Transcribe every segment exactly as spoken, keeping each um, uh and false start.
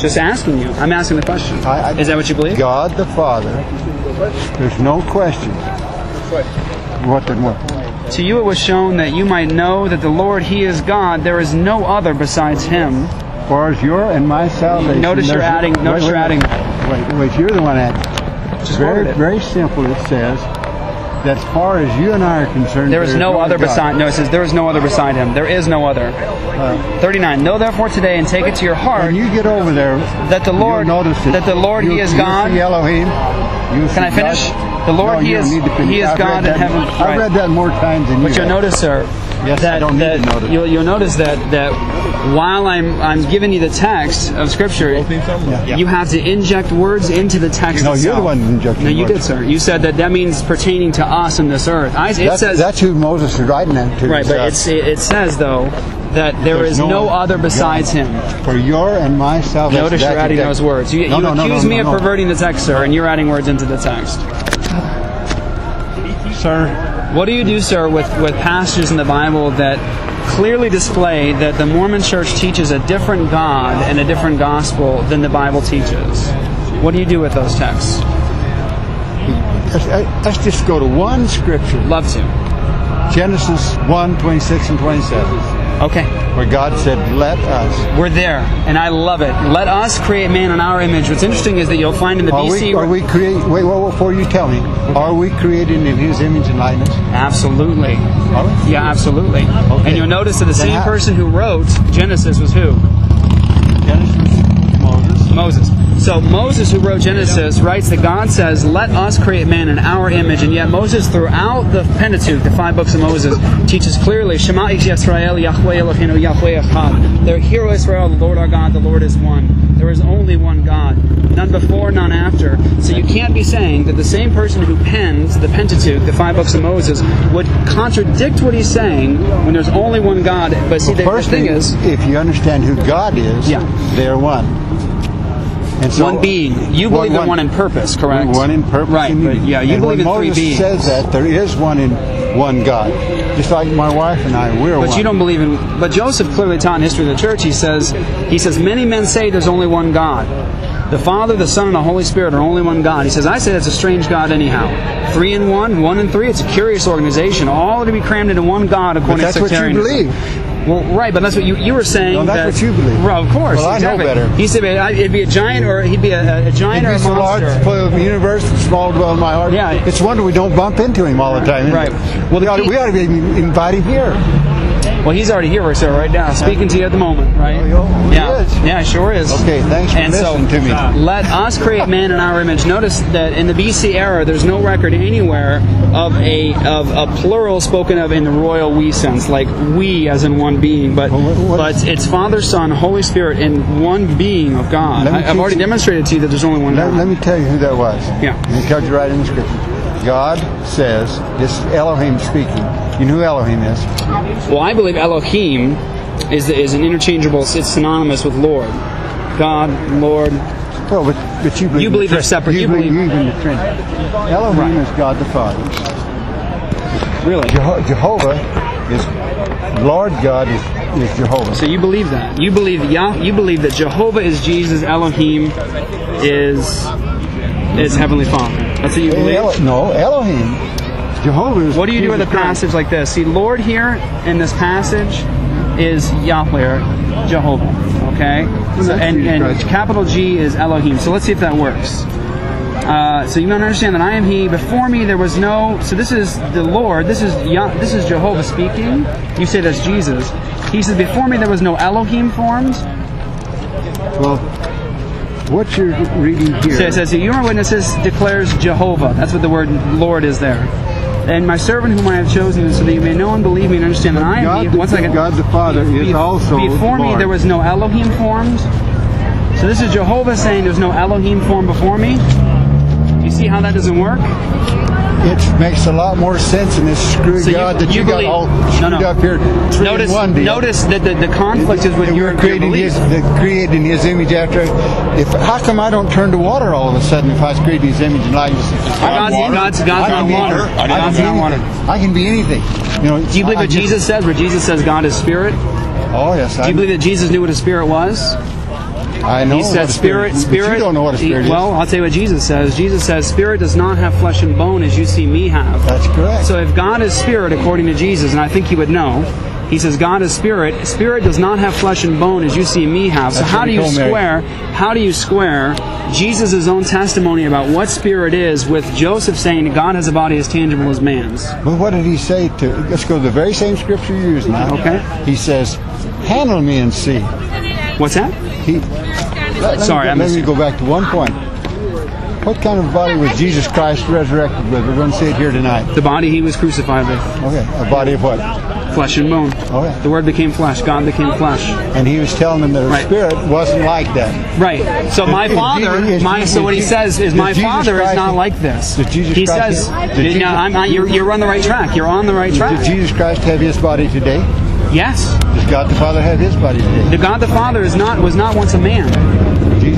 Just asking you. I'm asking the question. I, I, Is that what you believe? God the Father. There's no question. What did what? To you it was shown that you might know that the Lord, He is God. There is no other besides Him. As far as your and my salvation. Notice you're adding. Wait, notice wait, you're adding. Wait, wait. You're the one adding. Just very, it. very simple. It says that as far as you and I are concerned, there is no, no other beside. No, it says there is no other beside Him. There is no other. Uh, Thirty-nine. Know therefore today, and take it to your heart. When you get over there, that the Lord, notice that the Lord, you, He is God. You see Elohim. You see Can I finish? God. The Lord, no, He is. He is I've God in heaven. I've right. read that more times than you. But you'll have. notice, sir. Yes, that, I don't need that, to notice. You'll, you'll notice that that while I'm I'm giving you the text of Scripture, yeah. Yeah. you have to inject words into the text. No, itself. you're the one injecting. No, you words. did, sir. You said that that means pertaining to us in this earth. I, it that's, says that's who Moses is writing that to. Right, himself. but it's, it, it says though that there There's is no, no other besides God. Him. For your and my salvation. Notice you're adding those words. You, no, you no, accuse no, no, me no, no. of perverting the text, sir, and you're adding words into the text. Sir, what do you do, sir, with, with passages in the Bible that clearly display that the Mormon Church teaches a different God and a different gospel than the Bible teaches? What do you do with those texts? Let's just go to one scripture. Love to. Genesis one, twenty-six and twenty-seven. Okay. Where God said, let us. We're there, and I love it. Let us create man in our image. What's interesting is that you'll find in the B C... Are we, are we create, wait, well, before you tell me, okay. are we created in His image and likeness? Absolutely. Are we? Yeah, absolutely. Okay. And you'll notice that the then same I, person who wrote Genesis was who? Genesis, Moses. Moses. So Moses, who wrote Genesis, writes that God says, let us create man in our image. And yet Moses, throughout the Pentateuch, the five books of Moses, teaches clearly, Shema Yisrael, Yahweh Eloheinu, Yahweh Echad. There, hear, O Israel, the Lord our God, the Lord is one. There is only one God, none before, none after. So you can't be saying that the same person who pens the Pentateuch, the five books of Moses, would contradict what he's saying when there's only one God. But see, well, the first thing, thing is, if you understand who God is, yeah. they're one. And so, one being. You believe one, in one in purpose, correct? One in purpose. Right, in but yeah, you and believe in Moses three beings. Moses says that there is one in one God. Just like my wife and I, we're but one. But you don't believe in... But Joseph clearly taught in History of the Church, he says, he says, many men say there's only one God. The Father, the Son, and the Holy Spirit are only one God. He says, I say that's a strange God anyhow. Three in one, one in three, it's a curious organization. All to be crammed into one God according to sectarianism. But that's what you believe. Well, right, but that's what you, you were saying. No, that's that, what you believe. Well, of course. Well, exactly. I know better. He said it'd be a giant, or he'd be a, a giant or a monster. Large play of the universe, small dwell in my heart. Yeah. It's a wonder we don't bump into him all the time. Right. right. Well, we ought, we ought to be invited here. Well, he's already here, sir, right now, speaking to you at the moment, right? Oh, yeah, is. yeah, sure is. Okay, thanks for and listening so, to me. Uh, let us create man in our image. Notice that in the B C era, there's no record anywhere of a of a plural spoken of in the royal we sense, like we as in one being. But well, what, what but it's Father, Son, Holy Spirit in one being of God. I, I've already demonstrated to you that there's only one let, God. Let me tell you who that was. Yeah, because you right in the scripture. God says, this is Elohim speaking. You know who Elohim is? Well, I believe Elohim is is an interchangeable, it's synonymous with Lord. God, Lord. Well, but, but you believe, you believe they're separate. You, you believe, believe in the Trinity. Elohim right. is God the Father. Really? Jeho Jehovah is, Lord God is, is Jehovah. So you believe that. You believe, Yah you believe that Jehovah is Jesus, Elohim is... is Heavenly Father. That's what you believe? El no, Elohim. Jehovah is What do you do with a passage like this? See, Lord here in this passage is Yahweh, or Jehovah. Okay? So, and, and capital G is Elohim. So let's see if that works. Uh, so you don't understand that I am He. Before me there was no... So this is the Lord. This is Yah this is Jehovah speaking. You say that's Jesus. He says, before me there was no Elohim formed. Well... What you're reading here... So it says, you are witnesses, declares Jehovah. That's what the word Lord is there. And my servant whom I have chosen, so that you may know and believe me and understand that I am... Once I God the Father is also Before me there was no Elohim formed. So this is Jehovah saying there's no Elohim formed before me. You see how that doesn't work? It makes a lot more sense in this screw so God you, that you, you got believe, all screwed no, no. up here. Notice, one notice that the, the conflict it, is with your creating your His, creating His image after. If how come I don't turn to water all of a sudden if I was creating His image and likeness? God's, God's, God's not water. I God's not water. I can be anything. You know. Do you believe I, what I just, Jesus says? Where Jesus says God is spirit. Oh yes. Do you I believe that Jesus knew what a spirit was? I know. He said, "Spirit, spirit." You don't know what a spirit is. Well, I'll tell you what Jesus says. Jesus says, "Spirit does not have flesh and bone, as you see me have." That's correct. So if God is spirit, according to Jesus, and I think he would know, he says, "God is spirit. Spirit does not have flesh and bone, as you see me have." So how do you square? How do you square Jesus' own testimony about what spirit is with Joseph saying God has a body as tangible as man's? Well, what did he say to, let's go to the very same scripture you use now. Okay. He says, "Handle me and see." What's that? He, let, let Sorry, me, I missed Let me go back to one point. What kind of body was Jesus Christ resurrected with? We're going to see it here tonight. The body he was crucified with. Okay, a body of what? Flesh and bone. Oh, yeah. The Word became flesh. God became flesh. And he was telling them that his right. spirit wasn't like that. Right. So my father, Jesus, my, so what he says is my Jesus father Christ, is not like this. Did Jesus he Christ says, have, did Jesus, no, I'm not, you're, you're on the right track. You're on the right track. Did Jesus Christ have his body today? Yes. Does God the Father have his body today? The God the Father is not was not once a man.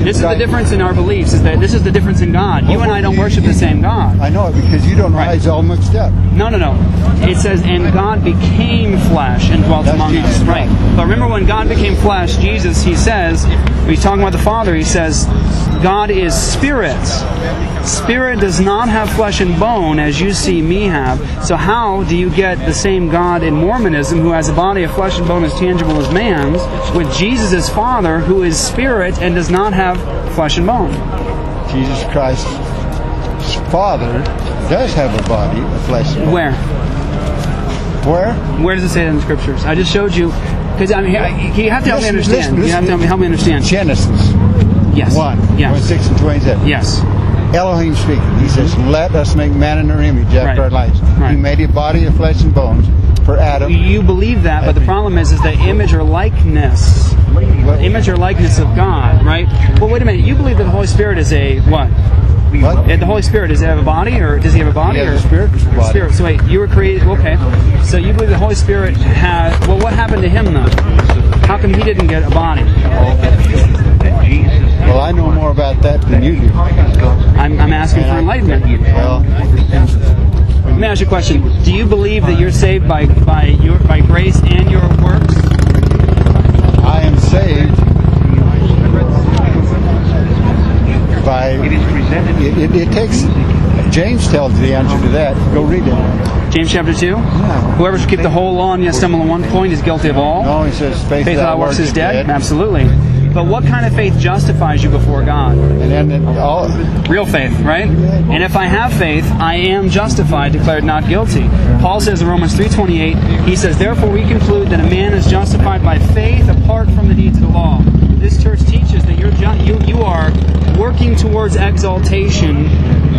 This is the difference in our beliefs, is that this is the difference in God. You and I don't worship the same God. I know it, because you don't rise all mixed up. No, no, no. It says, and God became flesh and dwelt among us. Right. But remember, when God became flesh, Jesus, he says, when he's talking about the Father, he says, God is spirit. Spirit does not have flesh and bone, as you see me have. So how do you get the same God in Mormonism, who has a body of flesh and bone as tangible as man's, with Jesus' Father, who is spirit and does not have flesh and bone? Jesus Christ's Father does have a body of flesh and bone. Where? Where? Where does it say that in the Scriptures? I just showed you. Because I mean, you have to help listen, me understand. Listen, listen, you have to help me, help me understand. Genesis. Yes. one, yes. one, six and twenty-seven. Yes. Elohim speaking. He says, let us make man in our image after right. our likeness. Right. He made a body of flesh and bones for Adam. You believe that, but the problem is, is that image or likeness, image or likeness of God, right? Well, wait a minute. You believe that the Holy Spirit is a what? What? The Holy Spirit, does he have a body, or does he have a body? He has a spirit. Or body. Spirit. So wait, you were created, okay. So you believe the Holy Spirit had, well, what happened to him, though? How come he didn't get a body? Well, I know more about that than you do. I'm, I'm asking and for enlightenment. Well, let me ask you a question. Do you believe that you're saved by, by, your, by grace and your works? I am saved by... It, it, it takes... James tells the answer to that. Go read it. James chapter two? Yeah. Whoever should keep the whole law and yet stumble on one point is guilty of all. No, he says faith, faith without works is dead. dead. Absolutely. But what kind of faith justifies you before God? And then all real faith, right? And if I have faith, I am justified, declared not guilty. Paul says in Romans three twenty-eight, he says, therefore we conclude that a man is justified by faith apart from the deeds of the law. This church teaches that you're ju you, you are working towards exaltation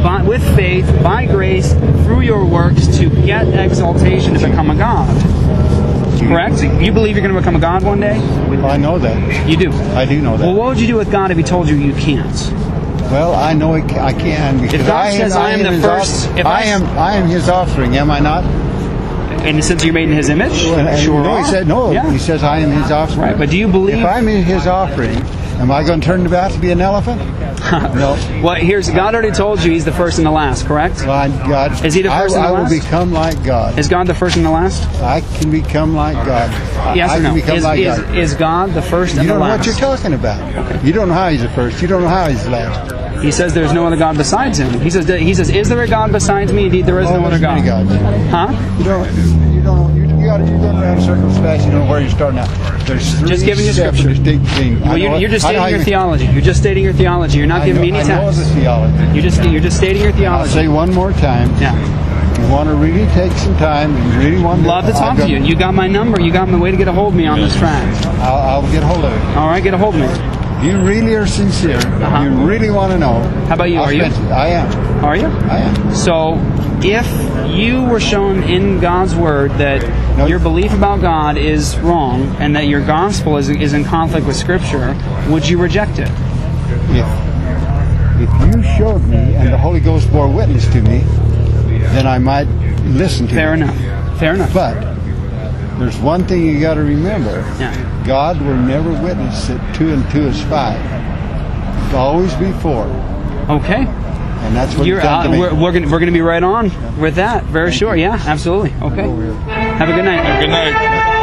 by, with faith, by grace, through your works, to get exaltation, to become a God. Correct? You believe you're going to become a God one day? Well, I know that. You do? I do know that. Well, what would you do with God if he told you you can't? Well, I know it, I can, because if God I says am, I am, I am the first... If I, I, am, I am his offspring, am I not? And since you're made in his image? Well, sure. No, he said, no, yeah. he says I am his offspring. Right, but do you believe... If I'm in his offspring, am I going to turn about to be an elephant? No. Well, here's, God already told you he's the first and the last, correct? Well, I, God, is he the first I, and the I last? I will become like God. Is God the first and the last? I can become like God. Yes I or no? Is, like is, God. is God the first and the last? You don't know what you're talking about. Okay. You don't know how he's the first. You don't know how he's the last. He says there's no other God besides him. He says, he says is there a God besides me? Indeed, there is oh, no other God. God. Huh? You don't, you don't, you You gotta, you're going around circles fast, you don't know where you're starting out. There's three just giving you scripture. Well, you're, you're just stating your even, theology. You're just stating your theology. You're not giving know, me any time. I know the theology. You're just, you're just stating your theology. I'll say one more time. Yeah. You want to really take some time. You really want to... Love to talk to you. You got my number. You got my way to get a hold of me on this track. I'll, I'll get a hold of it. All right, get a hold of me. You really are sincere. Uh-huh. You really want to know. How about you? Are you? I am. Are you? I am. So, if you were shown in God's Word that no, your belief about God is wrong and that your gospel is, is in conflict with Scripture, would you reject it? If, if you showed me and the Holy Ghost bore witness to me, then I might listen to you. Fair enough. Fair enough. But... there's one thing you got to remember. Yeah. God will never witness that two and two is five. It's always be four. Okay. And that's what you're uh, we're, we're going we're going to be right on with that. Very Thank sure. You. Yeah, absolutely. Okay. Have a good night. Have a good night.